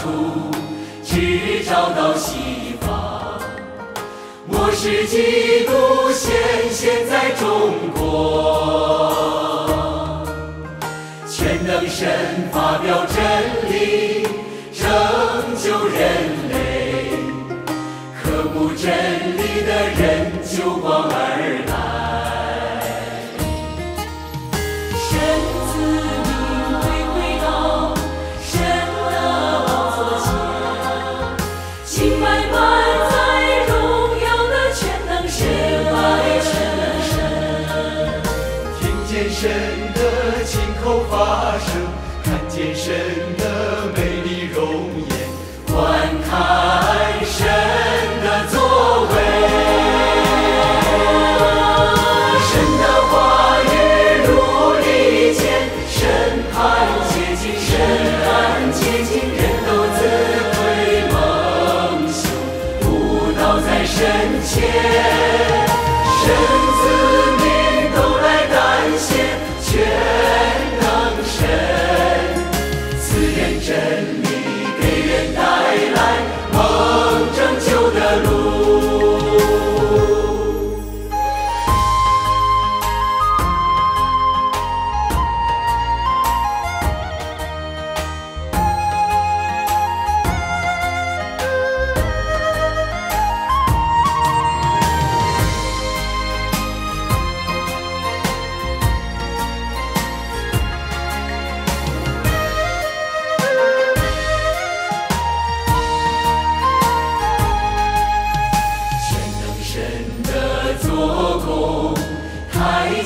出，直照到西方。末世基督显现在中国，全能神发表真理，拯救人类。渴慕真理的人就光而来。 神的亲口发声，看见神的美丽容颜，观看神的作为。神的话语如利剑，审判接近，审判接近，人都自愧蒙羞，舞蹈在神前。